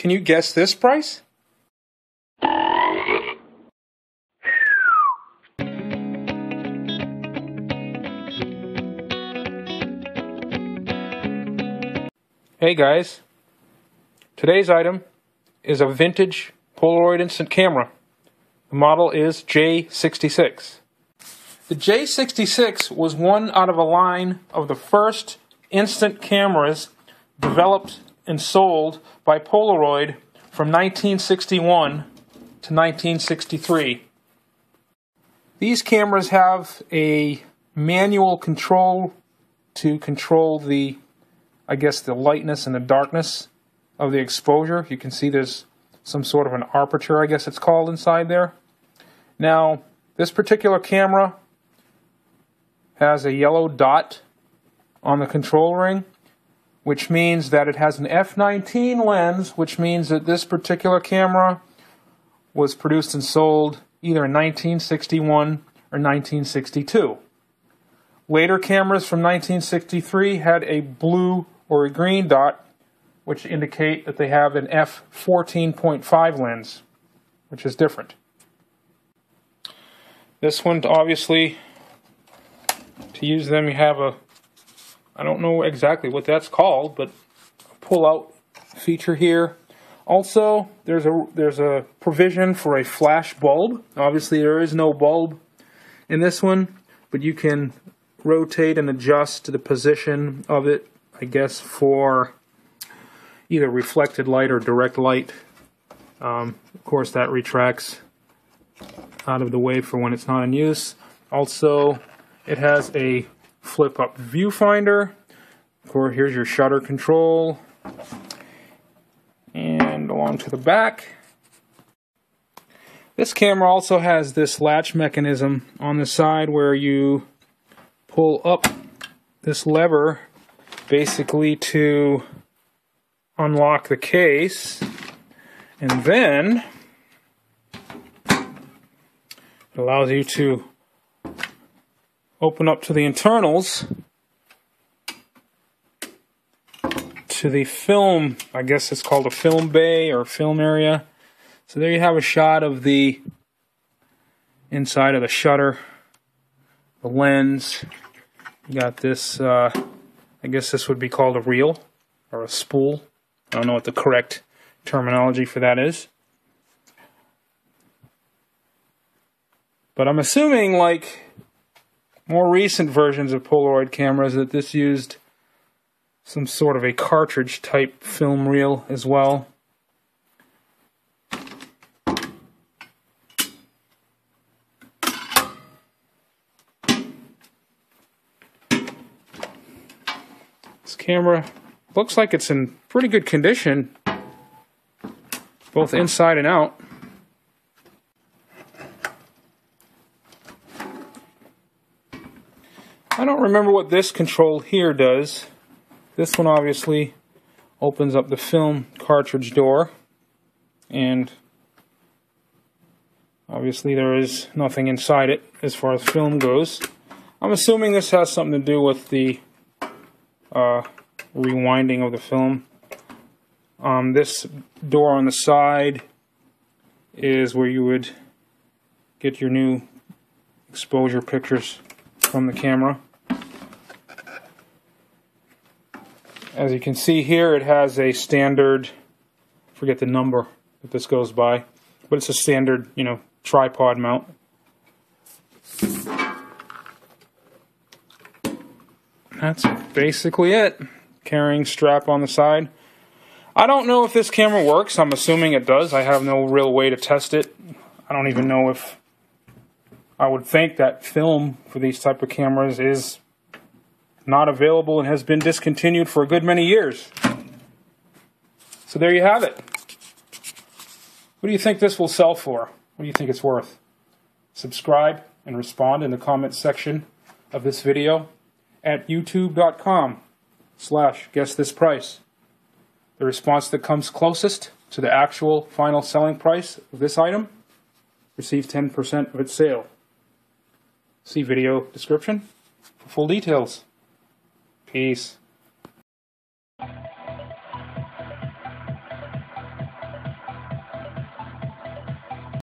Can you guess this price? Hey guys, today's item is a vintage Polaroid instant camera. The model is J66. The J66 was one out of a line of the first instant cameras developed and sold by Polaroid from 1961 to 1963. These cameras have a manual control to control the the lightness and the darkness of the exposure. You can see there's some sort of an aperture, I guess it's called, inside there. Now, this particular camera has a yellow dot on the control ring, which means that it has an F19 lens, which means that this particular camera was produced and sold either in 1961 or 1962. Later cameras from 1963 had a blue or a green dot, which indicate that they have an F14.5 lens, which is different. This one, obviously, to use them, you have a, I don't know exactly what that's called, but a pull-out feature here. Also, there's a provision for a flash bulb. Obviously, there is no bulb in this one, but you can rotate and adjust to the position of it, I guess, for either reflected light or direct light. Of course, that retracts out of the way for when it's not in use. Also, it has a flip-up viewfinder. Of course, here's your shutter control. And along to the back. This camera also has this latch mechanism on the side where you pull up this lever basically to unlock the case, and then it allows you to open up to the internals to the film, I guess it's called a film bay or film area. So there you have a shot of the inside of the shutter, the lens. You got this, I guess this would be called a reel or a spool. I don't know what the correct terminology for that is. But I'm assuming, like more recent versions of Polaroid cameras, that this used some sort of a cartridge type film reel as well. This camera looks like it's in pretty good condition, both inside and out. I don't remember what this control here does. This one obviously opens up the film cartridge door, and obviously there is nothing inside it as far as film goes. I'm assuming this has something to do with the rewinding of the film. This door on the side is where you would get your new exposure pictures from the camera. As you can see here, it has a standard, I forget the number that this goes by, but it's a standard, you know, tripod mount. That's basically it. Carrying strap on the side. I don't know if this camera works. I'm assuming it does. I have no real way to test it. I don't even know if, I would think that film for these type of cameras is not available and has been discontinued for a good many years. So there you have it. What do you think this will sell for? What do you think it's worth? Subscribe and respond in the comments section of this video at youtube.com/guessthisprice. The response that comes closest to the actual final selling price of this item receives 10% of its sale. See video description for full details. Peace.